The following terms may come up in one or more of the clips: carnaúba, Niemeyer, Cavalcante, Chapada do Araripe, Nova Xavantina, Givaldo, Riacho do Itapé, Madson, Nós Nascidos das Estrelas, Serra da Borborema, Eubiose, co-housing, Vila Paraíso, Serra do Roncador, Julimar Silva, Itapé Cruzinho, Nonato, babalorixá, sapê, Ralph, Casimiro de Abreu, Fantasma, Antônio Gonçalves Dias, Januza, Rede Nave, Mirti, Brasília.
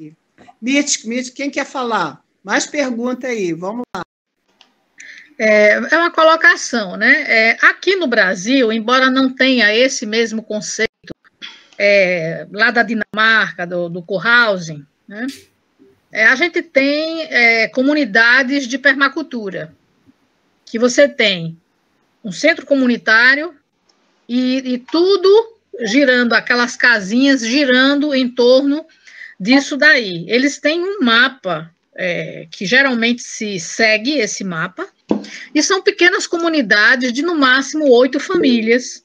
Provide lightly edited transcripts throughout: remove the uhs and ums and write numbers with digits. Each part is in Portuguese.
aqui. Mirti, quem quer falar? Mais pergunta aí, vamos lá. É uma colocação, né? Aqui no Brasil, embora não tenha esse mesmo conceito lá da Dinamarca, do co-housing, né? A gente tem comunidades de permacultura, que você tem um centro comunitário e tudo girando, aquelas casinhas girando em torno disso daí. Eles têm um mapa que geralmente se segue, esse mapa, e são pequenas comunidades de, no máximo, 8 famílias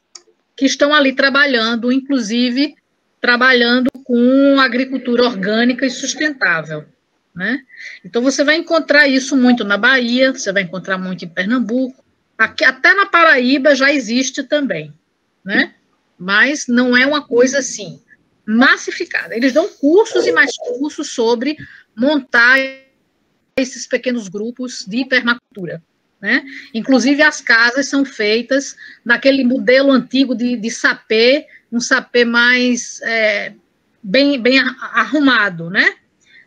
que estão ali trabalhando, inclusive trabalhando com agricultura orgânica e sustentável, né? Então, você vai encontrar isso muito na Bahia, você vai encontrar muito em Pernambuco, aqui, até na Paraíba já existe também, né? Mas não é uma coisa assim, massificada. Eles dão cursos e mais cursos sobre montar esses pequenos grupos de permacultura, né? Inclusive, as casas são feitas naquele modelo antigo de sapê, um sapê mais bem arrumado, né?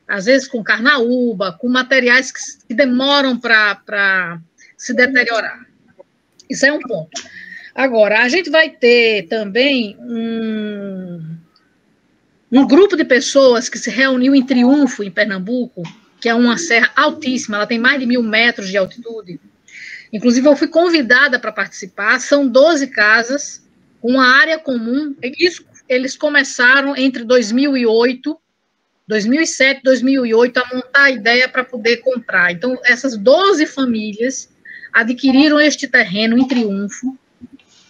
Às vezes com carnaúba, com materiais que demoram para se deteriorar. Isso é um ponto. Agora, a gente vai ter também um grupo de pessoas que se reuniu em Triunfo, em Pernambuco, que é uma serra altíssima, ela tem mais de 1000 metros de altitude. Inclusive, eu fui convidada para participar, são 12 casas, uma área comum. Isso, eles começaram entre 2007, 2008, a montar a ideia para poder comprar. Então, essas 12 famílias adquiriram este terreno em Triunfo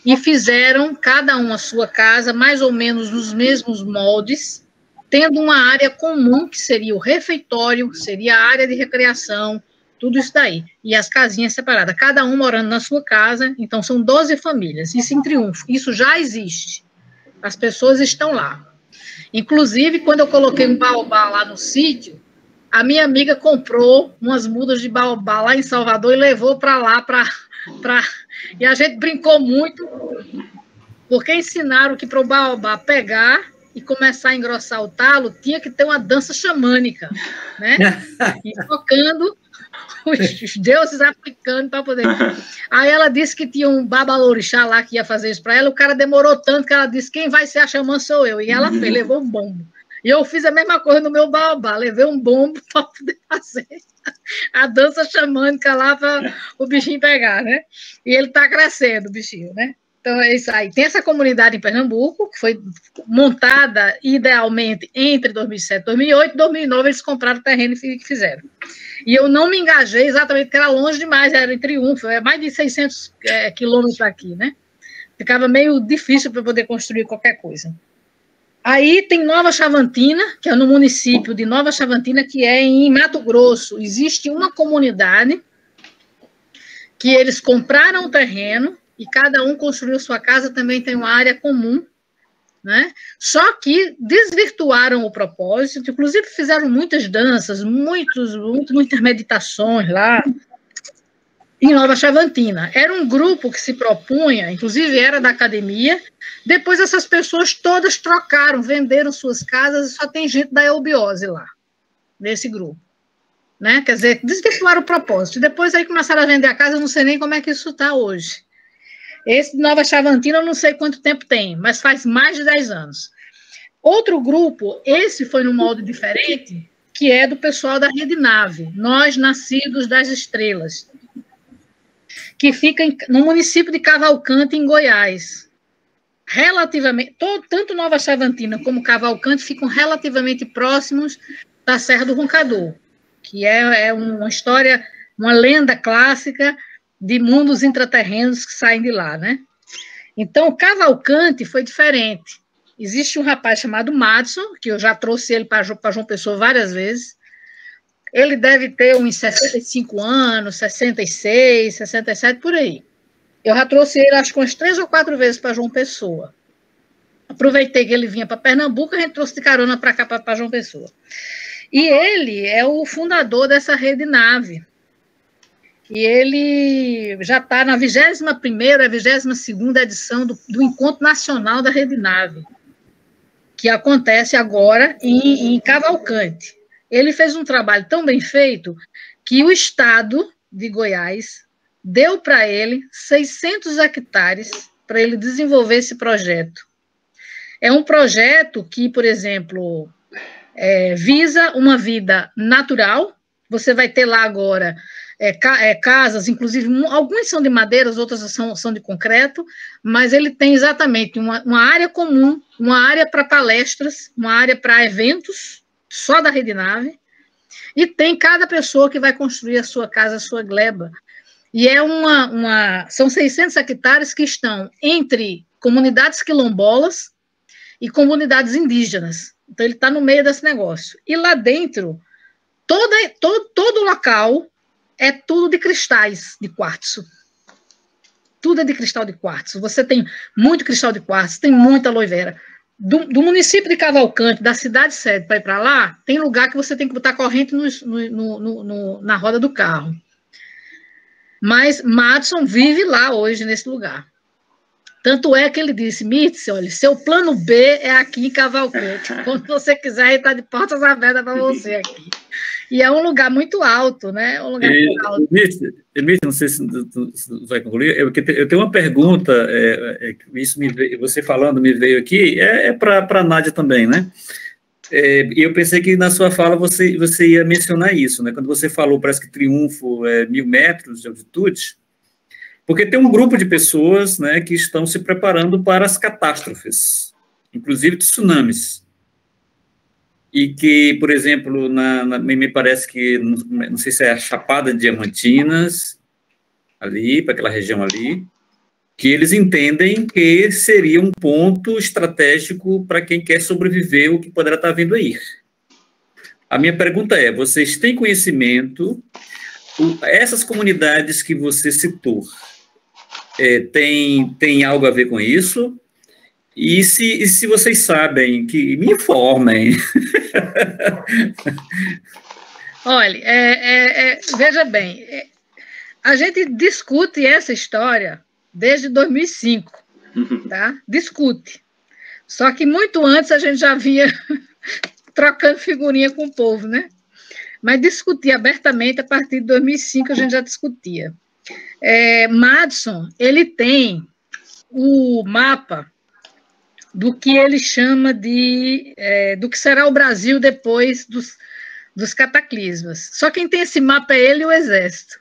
e fizeram cada uma a sua casa, mais ou menos nos mesmos moldes, tendo uma área comum, que seria o refeitório, seria a área de recreação, tudo isso daí. E as casinhas separadas, cada um morando na sua casa. Então, são 12 famílias, isso em Triunfo. Isso já existe. As pessoas estão lá. Inclusive, quando eu coloquei um baobá lá no sítio, a minha amiga comprou umas mudas de baobá lá em Salvador e levou para lá. E a gente brincou muito, porque ensinaram que para o baobá pegar e começar a engrossar o talo, tinha que ter uma dança xamânica, né? E tocando os deuses africanos para poder... Aí ela disse que tinha um babalorixá lá que ia fazer isso para ela, o cara demorou tanto que ela disse, quem vai ser a xamã sou eu. E ela fez, levou um bombo. E eu fiz a mesma coisa no meu baobá, levei um bombo para poder fazer a dança xamânica lá para o bichinho pegar, né? E ele está crescendo, o bichinho, né? Então, é isso aí. Tem essa comunidade em Pernambuco, que foi montada idealmente entre 2007 e 2008, 2009 eles compraram o terreno e fizeram. E eu não me engajei exatamente, porque era longe demais, era em Triunfo, é mais de 600 quilômetros daqui, né? Ficava meio difícil para poder construir qualquer coisa. Aí tem Nova Xavantina, que é no município de Nova Xavantina, que é em Mato Grosso. Existe uma comunidade que eles compraram o terreno, e cada um construiu sua casa, também tem uma área comum, né? Só que desvirtuaram o propósito, inclusive fizeram muitas danças, muitas meditações lá em Nova Xavantina. Era um grupo que se propunha, inclusive era da academia, depois essas pessoas todas trocaram, venderam suas casas, e só tem gente da Eubiose lá, nesse grupo, né? Quer dizer, desvirtuaram o propósito. Depois aí começaram a vender a casa, eu não sei nem como é que isso está hoje. Esse de Nova Xavantina, eu não sei quanto tempo tem, mas faz mais de 10 anos. Outro grupo, esse foi num molde diferente, que é do pessoal da Rede Nave, Nós Nascidos das Estrelas, que fica no município de Cavalcante, em Goiás. Relativamente, tanto Nova Xavantina como Cavalcante ficam relativamente próximos da Serra do Roncador, que é uma história, uma lenda clássica, de mundos intraterrenos que saem de lá, né? Então, Cavalcante foi diferente. Existe um rapaz chamado Madson, que eu já trouxe ele para João Pessoa várias vezes. Ele deve ter uns 65 anos, 66, 67, por aí. Eu já trouxe ele, acho que umas 3 ou 4 vezes para João Pessoa. Aproveitei que ele vinha para Pernambuco, a gente trouxe de carona para cá, para João Pessoa. E ele é o fundador dessa Rede Nave. E ele já está na 21ª, 22ª edição do Encontro Nacional da Rede Nave. que acontece agora em Cavalcante. Ele fez um trabalho tão bem feito que o Estado de Goiás deu para ele 600 hectares para ele desenvolver esse projeto. É um projeto que, por exemplo, visa uma vida natural. Você vai ter lá agora casas, inclusive, algumas são de madeira, outras são de concreto, mas ele tem exatamente uma área comum, uma área para palestras, uma área para eventos, só da Rede Nave, e tem cada pessoa que vai construir a sua casa, a sua gleba. E é são 600 hectares que estão entre comunidades quilombolas e comunidades indígenas. Então, ele está no meio desse negócio. E lá dentro, todo local é tudo de cristais de quartzo. Tudo é de cristal de quartzo. Você tem muito cristal de quartzo, tem muita aloe vera. Do município de Cavalcante, da cidade sede, para ir para lá, tem lugar que você tem que botar corrente na roda do carro. Mas Madson vive lá hoje, nesse lugar. Tanto é que ele disse: Mirti, olha, seu plano B é aqui em Cavalcante. Quando você quiser, a gente está de portas abertas para você aqui. E é um lugar muito alto, né? É um lugar muito alto. Mirti, não sei se você vai concluir. Eu tenho uma pergunta, isso me veio, você falando me veio aqui, para a Nádia também, né? Eu pensei que na sua fala você ia mencionar isso, né? Quando você falou, parece que Triunfo 1000 metros de altitude, porque tem um grupo de pessoas, né, que estão se preparando para as catástrofes, inclusive tsunamis, e que, por exemplo, me parece que, não sei se é a Chapada de Diamantinas, ali, para aquela região ali, que eles entendem que seria um ponto estratégico para quem quer sobreviver o que poderá estar vindo aí. A minha pergunta é, vocês têm conhecimento, essas comunidades que você citou, tem algo a ver com isso? E se vocês sabem, que me informem. Olha, veja bem, a gente discute essa história desde 2005, tá? Discute. Só que muito antes a gente já vinha trocando figurinha com o povo, né? Mas discutir abertamente a partir de 2005 a gente já discutia. Madson, ele tem o mapa do que ele chama de... do que será o Brasil depois dos cataclismas. Só quem tem esse mapa é ele e o Exército.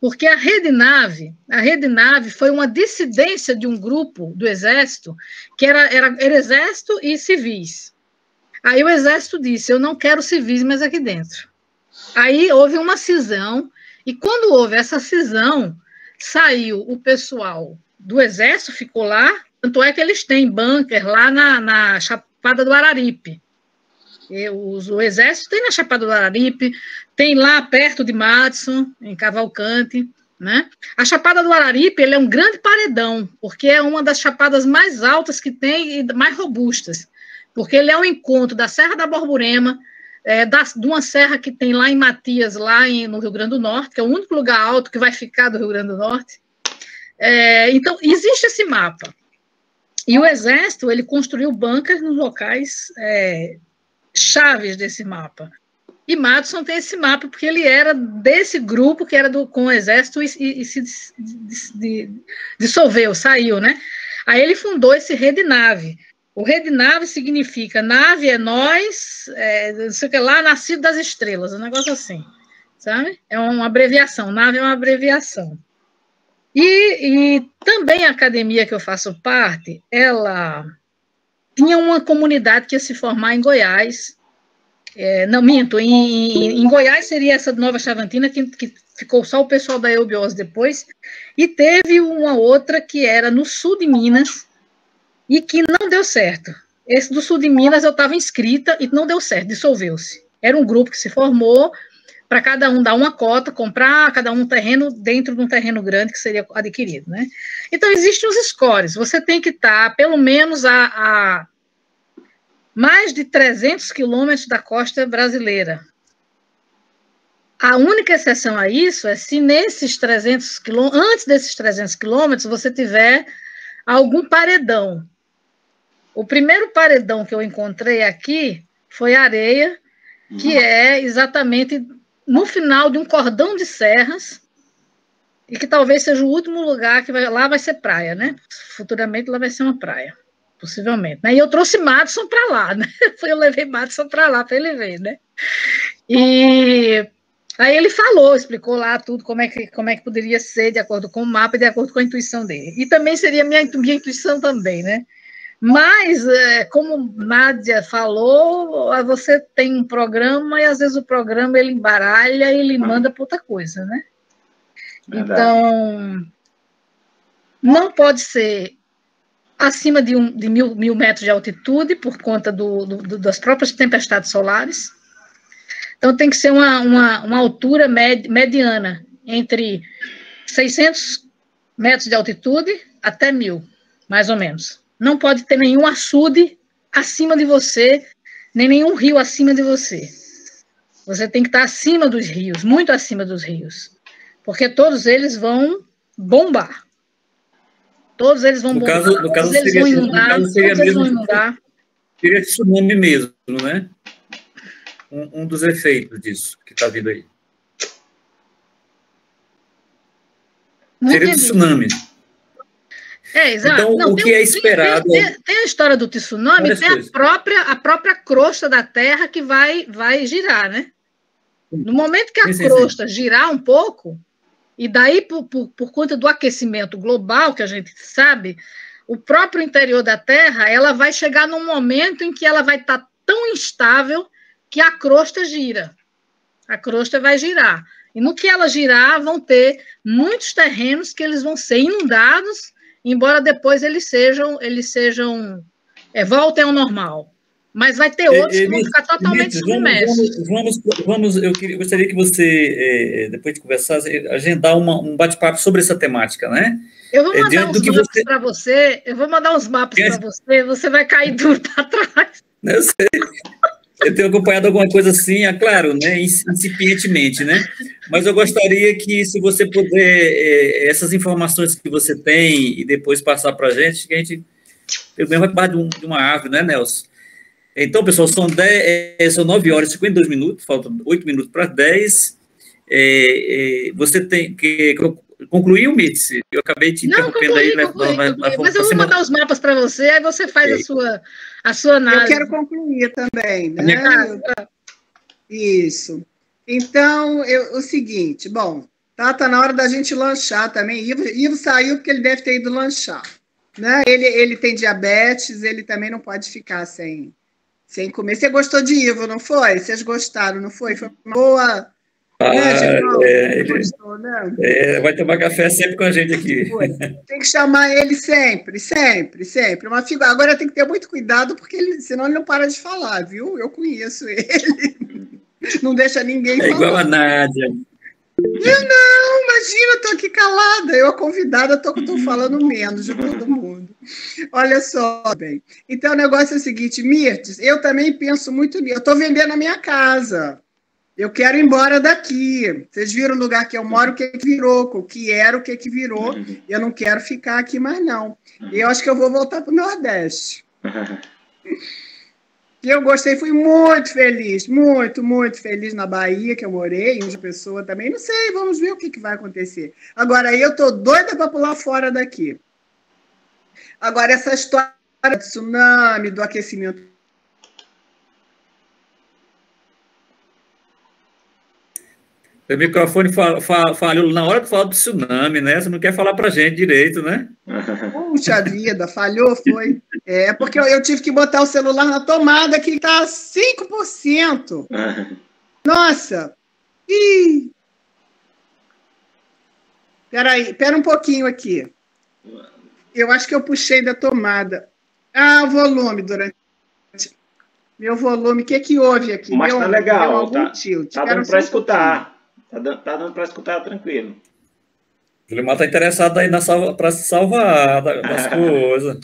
Porque a Rede Nave foi uma dissidência de um grupo do Exército, que era Exército e civis. Aí o Exército disse: eu não quero civis mais aqui dentro. Aí houve uma cisão, e quando houve essa cisão, saiu o pessoal do Exército, ficou lá, tanto é que eles têm bunker lá na Chapada do Araripe. O Exército tem na Chapada do Araripe, tem lá perto de Madson, em Cavalcante, né? A Chapada do Araripe, ele é um grande paredão, porque é uma das chapadas mais altas que tem e mais robustas, porque ele é um encontro da Serra da Borborema, de uma serra que tem lá em Matias, no Rio Grande do Norte, que é o único lugar alto que vai ficar do Rio Grande do Norte. Então, existe esse mapa. E o Exército, ele construiu bunkers nos locais chaves desse mapa. E Madson tem esse mapa porque ele era desse grupo que era com o Exército e se dissolveu, saiu, né? Aí ele fundou esse Rede Nave. O Rede Nave significa nave é nós, não sei o que lá, nascido das estrelas, um negócio assim, sabe? É uma abreviação, nave é uma abreviação. E também a academia que eu faço parte, ela... tinha uma comunidade que ia se formar em Goiás, em Goiás seria essa Nova Xavantina, que ficou só o pessoal da Eubiose depois, e teve uma outra que era no sul de Minas, e que não deu certo. Esse do sul de Minas eu estava inscrita e não deu certo, dissolveu-se. Era um grupo que se formou para cada um dar uma cota, comprar cada um terreno dentro de um terreno grande que seria adquirido, né? Então, existem os scores. Você tem que estar, pelo menos, a mais de 300 quilômetros da costa brasileira. A única exceção a isso é se nesses 300 quilômetros, antes desses 300 quilômetros, você tiver algum paredão. O primeiro paredão que eu encontrei aqui foi areia, que é exatamente no final de um cordão de serras, e que talvez seja o último lugar que vai, lá vai ser praia, né? Futuramente lá vai ser uma praia, possivelmente. Né? E eu trouxe Madson para lá, né? Eu levei Madson para lá para ele ver, né? E aí ele falou, explicou lá tudo, como é que poderia ser de acordo com o mapa, de acordo com a intuição dele. E também seria minha intuição também, né? Mas, como Nádia falou, você tem um programa e, às vezes, o programa ele embaralha e ele manda para outra coisa, né? Verdade. Então, não pode ser acima de 1.000 metros de altitude por conta das próprias tempestades solares. Então, tem que ser uma altura mediana entre 600 metros de altitude até 1.000, mais ou menos. Não pode ter nenhum açude acima de você, nem nenhum rio acima de você. Você tem que estar acima dos rios, muito acima dos rios, porque todos eles vão bombar. Todos eles vão bombar, todos eles vão inundar, todos eles vão inundar. Seria tsunami mesmo, né? Um dos efeitos disso que está vindo aí. Seria tsunami. É, exato. Então, não, o que é esperado... Tem a história do tsunami, tem a própria crosta da Terra que vai girar, né? No momento que a crosta girar um pouco, e daí, por conta do aquecimento global, que a gente sabe, o próprio interior da Terra, ela vai chegar num momento em que ela vai estar tão instável que a crosta gira. A crosta vai girar. E no que ela girar, vão ter muitos terrenos que eles vão ser inundados, embora depois voltem ao normal. Mas vai ter outros que vão ficar totalmente submersos. Eu gostaria que você, depois de conversar, agendar um bate-papo sobre essa temática, né? Eu vou mandar uns mapas para você, você vai cair duro para trás. Eu sei. Eu tenho acompanhado alguma coisa assim, é claro, né, incipientemente, né? Mas eu gostaria que, se você puder, essas informações que você tem e depois passar para a gente, que a gente mesmo vai parte de uma árvore, né, Nelson? Então, pessoal, são 9 horas e 52 minutos, faltam 8 minutos para 10. Você tem que... Concluiu, Mirti? Eu acabei te interrompendo aí. Mas eu vou mandar os mapas para você, aí você faz a sua análise. Eu quero concluir também, né? Isso. Então, o seguinte, bom, tá na hora da gente lanchar também. Ivo saiu porque ele deve ter ido lanchar, né? Ele tem diabetes, ele também não pode ficar sem comer. Você gostou de Ivo, não foi? Vocês gostaram, não foi? Foi uma boa... vai tomar café sempre com a gente aqui. Tem que chamar ele sempre, sempre, sempre. Uma figura. Agora tem que ter muito cuidado, porque senão ele não para de falar, viu? Eu conheço ele. Não deixa ninguém falar. É igual a Nádia. Eu não, imagina, eu tô aqui calada. Eu, a convidada, tô falando menos de todo mundo. Olha só, bem. Então, o negócio é o seguinte, Mirti, eu também penso muito nisso. Eu tô vendendo a minha casa. Eu quero ir embora daqui. Vocês viram o lugar que eu moro, o que virou, o que era, o que virou. Eu não quero ficar aqui mais, não. E eu acho que eu vou voltar para o Nordeste. E eu gostei, fui muito feliz, muito, muito feliz na Bahia, que eu morei, em Pessoa também. Não sei, vamos ver o que vai acontecer. Agora, eu estou doida para pular fora daqui. Agora, essa história do tsunami, do aquecimento, o microfone falhou na hora de falar do tsunami, né? Você não quer falar para a gente direito, né? Puxa vida, falhou, foi. É, porque eu tive que botar o celular na tomada, que está 5%. Nossa! Ih! Espera um pouquinho aqui. Eu acho que eu puxei da tomada. Ah, o volume durante... Meu volume, o que houve aqui? Mas tá legal, tá dando para escutar. Tá dando para escutar tranquilo. O Limar tá interessado aí para se salvar das coisas.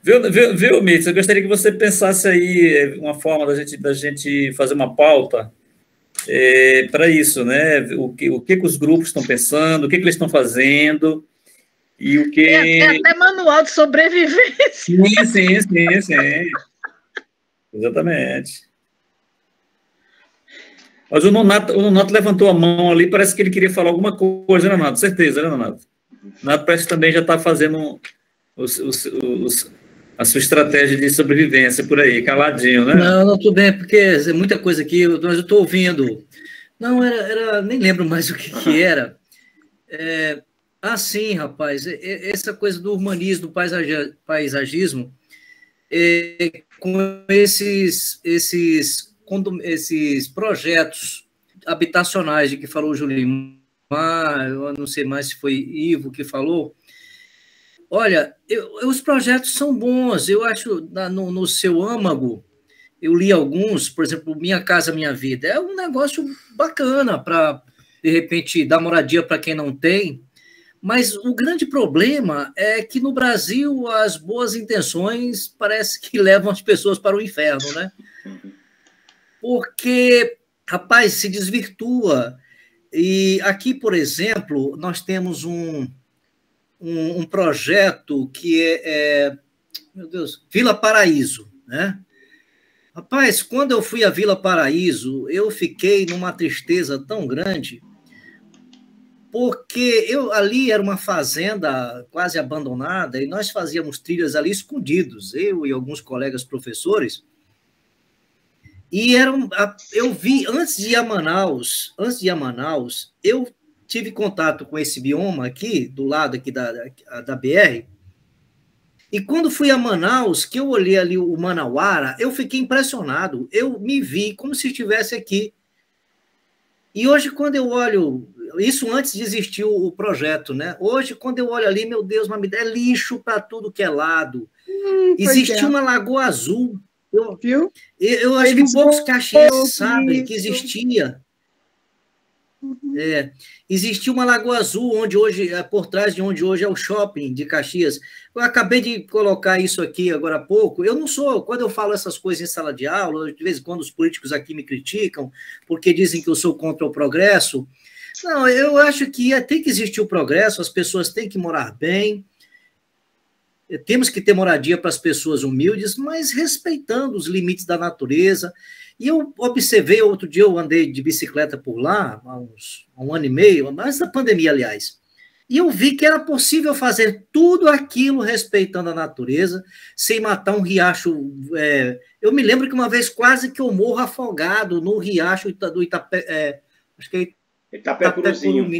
Viu, Mirti? Eu gostaria que você pensasse aí uma forma da gente fazer uma pauta para isso, né? O que os grupos estão pensando, o que eles estão fazendo. E o que... Tem até manual de sobrevivência. Sim. Exatamente. Mas o Nonato levantou a mão ali, parece que ele queria falar alguma coisa, né, Nonato? Certeza, né, Nonato? O Nonato parece que também já está fazendo a sua estratégia de sobrevivência por aí, caladinho, né? Não, tudo bem, porque é muita coisa aqui, mas eu estou ouvindo. Não, nem lembro mais o que era. É, sim, rapaz, essa coisa do urbanismo, do paisagismo, com esses projetos habitacionais de que falou o Julimar, eu não sei mais se foi Ivo que falou. Olha, os projetos são bons, eu acho, no seu âmago, eu li alguns, por exemplo, Minha Casa Minha Vida, é um negócio bacana para, de repente, dar moradia para quem não tem, mas o grande problema é que no Brasil as boas intenções parece que levam as pessoas para o inferno, né? Porque, rapaz, se desvirtua. E aqui, por exemplo, nós temos um projeto que é meu Deus, Vila Paraíso, né? Rapaz, quando eu fui à Vila Paraíso, eu fiquei numa tristeza tão grande, porque ali era uma fazenda quase abandonada e nós fazíamos trilhas ali escondidos, eu e alguns colegas professores. E eu vi, antes de ir a Manaus, eu tive contato com esse bioma aqui, do lado aqui da BR, e quando fui a Manaus, que eu olhei ali o Manauara, eu fiquei impressionado, eu me vi como se estivesse aqui. E hoje, quando eu olho, isso antes de existir o projeto, né? Hoje, quando eu olho ali, meu Deus, é lixo para tudo que é lado. Existe uma Lagoa Azul. Viu? Eu acho que poucos caxienses sabem que existia. É, existia uma Lagoa Azul, onde hoje, por trás de onde hoje é o shopping de Caxias. Eu acabei de colocar isso aqui agora há pouco. Eu não sou, quando eu falo essas coisas em sala de aula, de vez em quando os políticos aqui me criticam, porque dizem que eu sou contra o progresso. Não, eu acho que tem que existir o progresso, as pessoas têm que morar bem, temos que ter moradia para as pessoas humildes, mas respeitando os limites da natureza. E eu observei, outro dia eu andei de bicicleta por lá, há um ano e meio, antes da pandemia, aliás, e eu vi que era possível fazer tudo aquilo respeitando a natureza, sem matar um riacho. Eu me lembro que uma vez quase que eu morro afogado no riacho do Itapé, acho que é Itapé Cruzinho.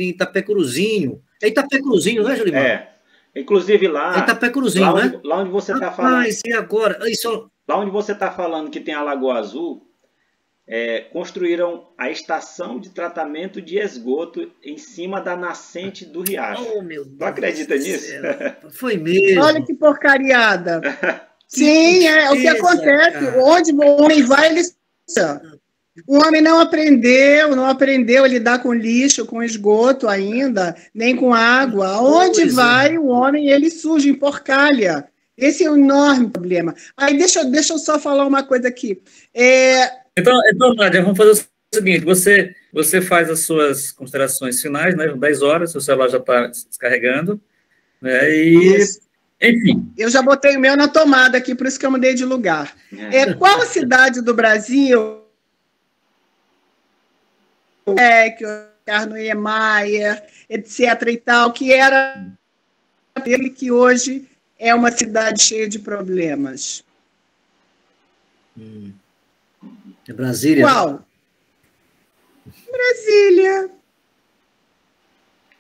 É Itapé Cruzinho, não é, Julimar? É. Inclusive lá... Itapé Cruzinho, lá onde, né? Lá onde você está falando... Mas e agora? Isso... Lá onde você está falando que tem a Lagoa Azul, construíram a estação de tratamento de esgoto em cima da nascente do riacho. Oh, meu Deus. Tu acredita nisso? Foi mesmo. Olha que porcariada. Sim, é o que acontece. Cara. Onde o homem vai, ele... O homem não aprendeu a lidar com lixo, com esgoto ainda, nem com água. Aonde vai o homem, ele surge em porcalha. Esse é um enorme problema. Aí deixa eu só falar uma coisa aqui. Então, Nádia, vamos fazer o seguinte, você faz as suas considerações finais, né? 10 horas, seu celular já está descarregando, né? E... Nossa. Enfim. Eu já botei o meu na tomada aqui, por isso que eu mudei de lugar. Qual cidade do Brasil... que o Niemeyer, etc. e tal, que era ele que hoje é uma cidade cheia de problemas. É Brasília? Qual? Brasília.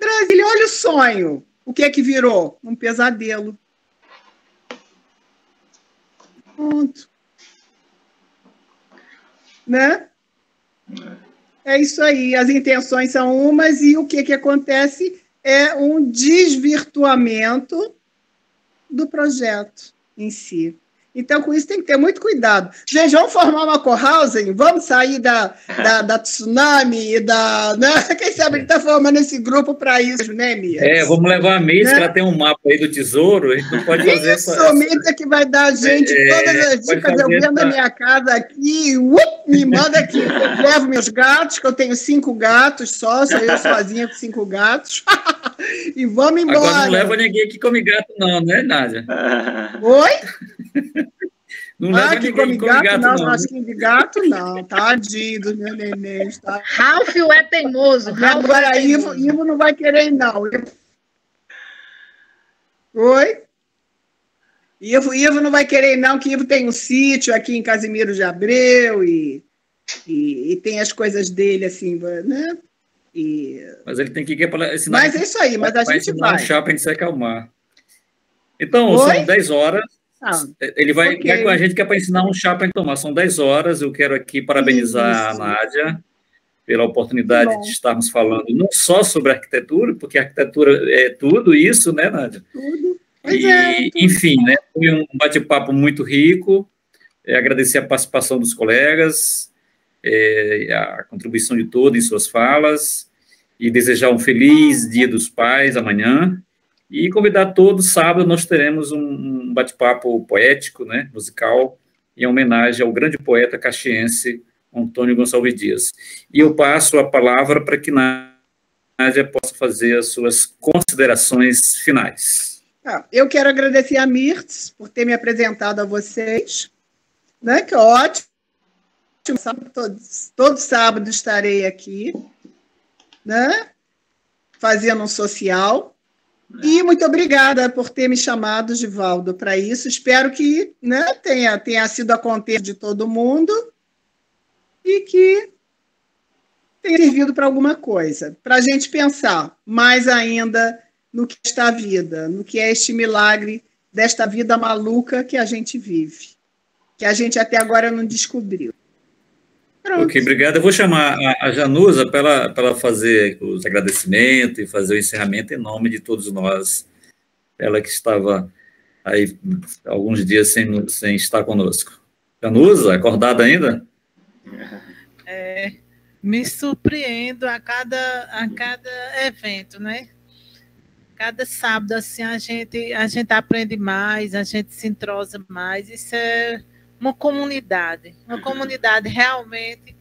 Brasília, olha o sonho. O que é que virou? Um pesadelo. Pronto. Né? É isso aí, as intenções são umas e o que acontece é um desvirtuamento do projeto em si. Então, com isso, tem que ter muito cuidado. Gente, vamos formar uma co-housing? Vamos sair da tsunami e da... Né? Quem sabe ele está formando esse grupo para isso, né, Mia? Vamos levar a Mia, né? Ela tem um mapa aí do Tesouro, a gente não pode fazer essa... Mia que vai dar a gente todas as dicas. Eu venho da minha casa aqui, me manda aqui. Eu levo meus gatos, que eu tenho 5 gatos só, sou eu sozinha com 5 gatos. E vamos embora. Agora não leva ninguém aqui come gato, não, né, Nádia? Oi? Não leva ninguém come gato, não. Não, masquinha de gato, não. Tadinho dos meus nenéns. Tá? Ralph é teimoso. Ralph agora, é teimoso. Ivo não vai querer, não. Oi? Ivo não vai querer, não, que Ivo tem um sítio aqui em Casimiro de Abreu e tem as coisas dele, assim, né? E... Mas ele tem que ir para... Mas é isso aí, mas a gente vai. Vai chá para a gente se acalmar. Então, oi? São 10 horas. Ele vai okay. Com a gente que é para ensinar um chá para tomar. São 10 horas. Eu quero aqui parabenizar isso. A Nádia pela oportunidade de estarmos falando não só sobre arquitetura, porque a arquitetura é tudo isso, né, Nádia? Tudo. E, é, enfim, né, foi um bate-papo muito rico. Agradecer a participação dos colegas, a contribuição de todos em suas falas, e desejar um feliz Dia dos Pais amanhã. E convidar todos, sábado nós teremos um bate-papo poético, né, musical, em homenagem ao grande poeta caxiense Antônio Gonçalves Dias. E eu passo a palavra para que Nádia possa fazer as suas considerações finais. Eu quero agradecer a Mirti por ter me apresentado a vocês, né, que ótimo, todo sábado estarei aqui, né, fazendo um social. E muito obrigada por ter me chamado, Givaldo, para isso. Espero que, né, tenha sido a contento de todo mundo e que tenha servido para alguma coisa, para a gente pensar mais ainda no que é esta vida, no que é este milagre desta vida maluca que a gente vive, que a gente até agora não descobriu. Pronto. Ok, obrigado. Eu vou chamar a Januza para ela fazer os agradecimentos e fazer o encerramento em nome de todos nós. Ela que estava aí alguns dias sem estar conosco. Januza, acordada ainda? Me surpreendo a cada evento, né? Cada sábado, assim, a gente aprende mais, a gente se entrosa mais. Isso é... Uma comunidade realmente,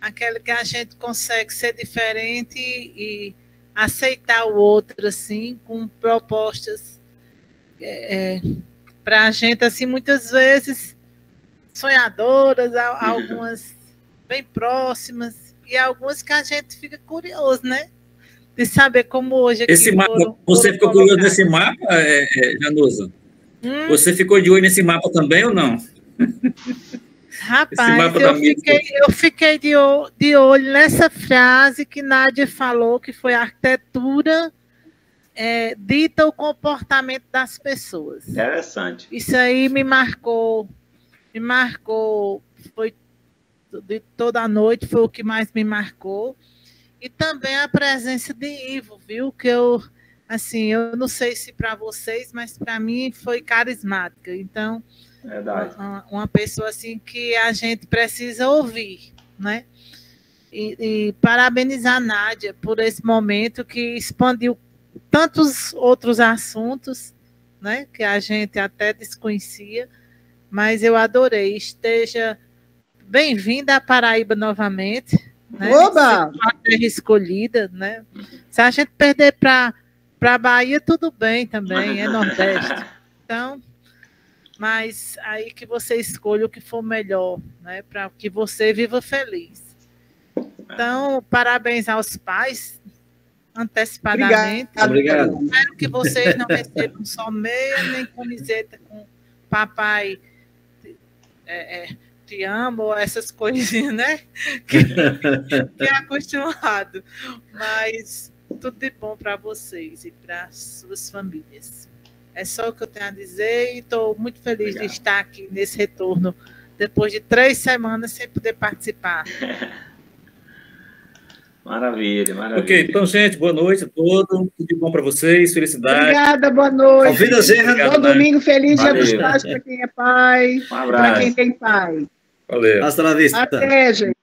aquela que a gente consegue ser diferente e aceitar o outro, assim, com propostas para a gente, assim, muitas vezes sonhadoras, algumas bem próximas, e algumas que a gente fica curioso, né? De saber como hoje... Esse mapa, você ficou curioso nesse mapa, Januza? Você ficou de olho nesse mapa também ou não? Rapaz, eu fiquei de olho nessa frase que Nádia falou, que foi a arquitetura dita o comportamento das pessoas. Interessante. Isso aí me marcou, foi de toda a noite, foi o que mais me marcou. E também a presença de Ivo, viu? Que eu, assim, eu não sei se para vocês, mas para mim foi carismática. Então, verdade. Uma pessoa assim que a gente precisa ouvir, né? E parabenizar a Nádia por esse momento que expandiu tantos outros assuntos, né? Que a gente até desconhecia, mas eu adorei. Esteja bem-vinda à Paraíba novamente, né? Oba! Ser escolhida, né? Se a gente perder para a Bahia, tudo bem também, é Nordeste. Então, mas aí que você escolha o que for melhor, né, para que você viva feliz. Então, parabéns aos pais, antecipadamente. Obrigado. Espero que vocês não recebam só meia, nem camiseta com papai te amo, essas coisinhas, né, que é acostumado. Mas tudo de bom para vocês e para suas famílias. É só o que eu tenho a dizer e estou muito feliz de estar aqui nesse retorno, depois de 3 semanas sem poder participar. Maravilha, maravilha. Ok, então, gente, boa noite a todos. Tudo de bom para vocês, felicidade. Obrigada, boa noite. Bom domingo, feliz Dia dos Pais para quem é pai, um abraço para quem tem pai. Valeu. Hasta la vista. Até, gente.